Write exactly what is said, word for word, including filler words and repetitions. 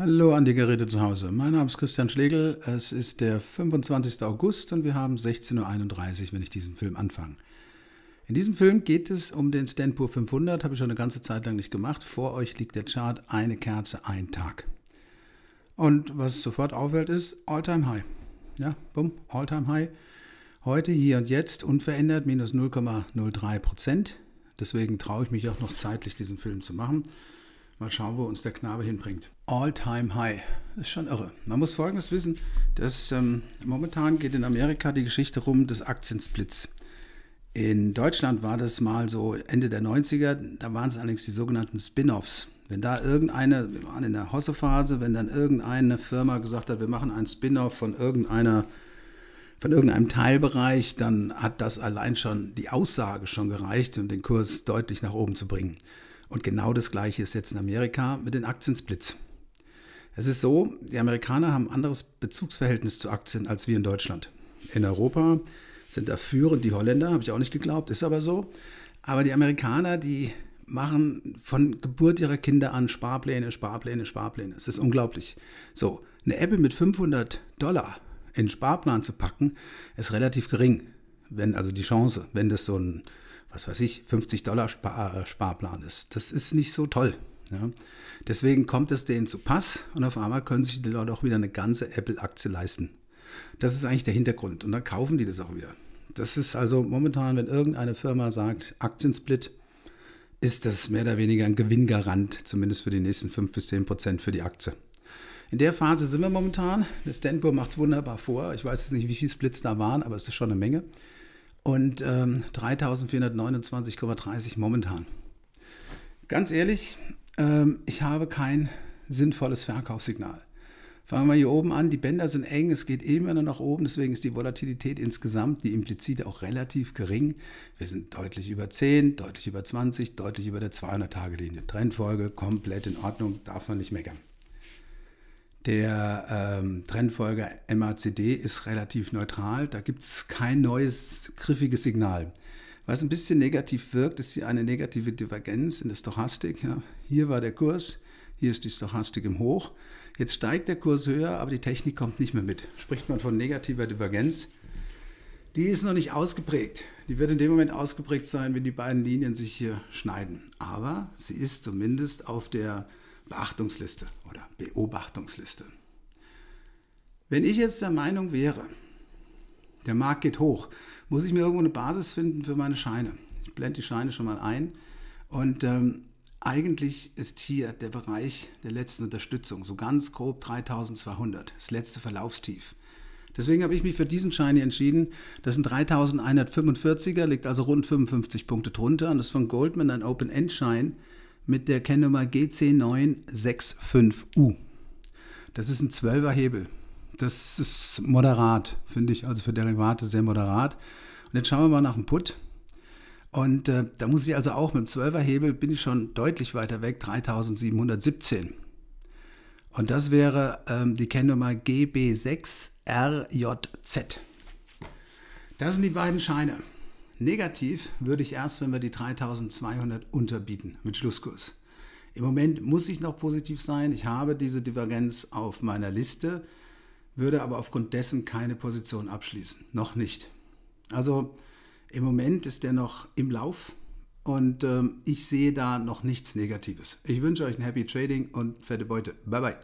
Hallo an die Geräte zu Hause. Mein Name ist Christian Schlegel. Es ist der fünfundzwanzigste August und wir haben sechzehn Uhr einunddreißig, wenn ich diesen Film anfange. In diesem Film geht es um den S and P fünfhundert, habe ich schon eine ganze Zeit lang nicht gemacht. Vor euch liegt der Chart, eine Kerze, ein Tag. Und was sofort auffällt ist All-Time-High. Ja, bumm, All-Time-High. Heute, hier und jetzt, unverändert, minus null Komma null drei Prozent. Deswegen traue ich mich auch noch zeitlich, diesen Film zu machen. Mal schauen, wo uns der Knabe hinbringt. All-Time-High. Ist schon irre. Man muss Folgendes wissen, dass ähm, momentan geht in Amerika die Geschichte rum des Aktiensplits. In Deutschland war das mal so Ende der neunziger, da waren es allerdings die sogenannten Spin-Offs. Wenn da irgendeine, wir waren in der Hosse-Phase, wenn dann irgendeine Firma gesagt hat, wir machen einen Spin-Off von irgendeiner, von irgendeinem Teilbereich, dann hat das allein schon, die Aussage schon gereicht, um den Kurs deutlich nach oben zu bringen. Und genau das Gleiche ist jetzt in Amerika mit den Aktiensplits. Es ist so, die Amerikaner haben ein anderes Bezugsverhältnis zu Aktien als wir in Deutschland. In Europa sind da führend die Holländer, habe ich auch nicht geglaubt, ist aber so. Aber die Amerikaner, die machen von Geburt ihrer Kinder an Sparpläne, Sparpläne, Sparpläne. Es ist unglaublich. So, eine Apple mit fünfhundert Dollar in den Sparplan zu packen, ist relativ gering. Wenn, also die Chance, wenn das so ein, was weiß ich, fünfzig Dollar Spar Sparplan ist. Das ist nicht so toll. Ja. Deswegen kommt es denen zu Pass und auf einmal können sich die Leute auch wieder eine ganze Apple-Aktie leisten. Das ist eigentlich der Hintergrund und dann kaufen die das auch wieder. Das ist also momentan, wenn irgendeine Firma sagt, Aktiensplit, ist das mehr oder weniger ein Gewinngarant, zumindest für die nächsten fünf bis zehn Prozent für die Aktie. In der Phase sind wir momentan. Der S and P macht es wunderbar vor. Ich weiß jetzt nicht, wie viele Splits da waren, aber es ist schon eine Menge. Und ähm, dreitausendvierhundertneunundzwanzig Komma dreißig momentan. Ganz ehrlich, ähm, ich habe kein sinnvolles Verkaufssignal. Fangen wir hier oben an. Die Bänder sind eng, es geht immer nur nach oben. Deswegen ist die Volatilität insgesamt, die implizite, auch relativ gering. Wir sind deutlich über zehn, deutlich über zwanzig, deutlich über der zweihundert Tage Linie. Trendfolge komplett in Ordnung, darf man nicht meckern. Der ähm, Trendfolger M A C D ist relativ neutral, da gibt es kein neues, griffiges Signal. Was ein bisschen negativ wirkt, ist hier eine negative Divergenz in der Stochastik. Ja. Hier war der Kurs, hier ist die Stochastik im Hoch. Jetzt steigt der Kurs höher, aber die Technik kommt nicht mehr mit. Spricht man von negativer Divergenz. Die ist noch nicht ausgeprägt. Die wird in dem Moment ausgeprägt sein, wenn die beiden Linien sich hier schneiden. Aber sie ist zumindest auf der Beachtungsliste oder Beobachtungsliste. Wenn ich jetzt der Meinung wäre, der Markt geht hoch, muss ich mir irgendwo eine Basis finden für meine Scheine. Ich blende die Scheine schon mal ein und ähm, eigentlich ist hier der Bereich der letzten Unterstützung, so ganz grob dreitausendzweihundert, das letzte Verlaufstief. Deswegen habe ich mich für diesen Schein hier entschieden. Das sind dreitausendeinhundertfünfundvierziger, liegt also rund fünfundfünfzig Punkte drunter und das ist von Goldman ein Open-End-Schein mit der Kennnummer G C neun sechs fünf U. Das ist ein zwölfer Hebel. Das ist moderat, finde ich, also für Derivate sehr moderat. Und jetzt schauen wir mal nach dem Put. Und äh, da muss ich also auch mit dem zwölfer Hebel, bin ich schon deutlich weiter weg, dreitausendsiebenhundertsiebzehn. Und das wäre ähm, die Kennnummer G B sechs R J Z. Das sind die beiden Scheine. Negativ würde ich erst, wenn wir die dreitausendzweihundert unterbieten mit Schlusskurs. Im Moment muss ich noch positiv sein. Ich habe diese Divergenz auf meiner Liste, würde aber aufgrund dessen keine Position abschließen. Noch nicht. Also im Moment ist der noch im Lauf und ähm, ich sehe da noch nichts Negatives. Ich wünsche euch ein Happy Trading und fette Beute. Bye bye.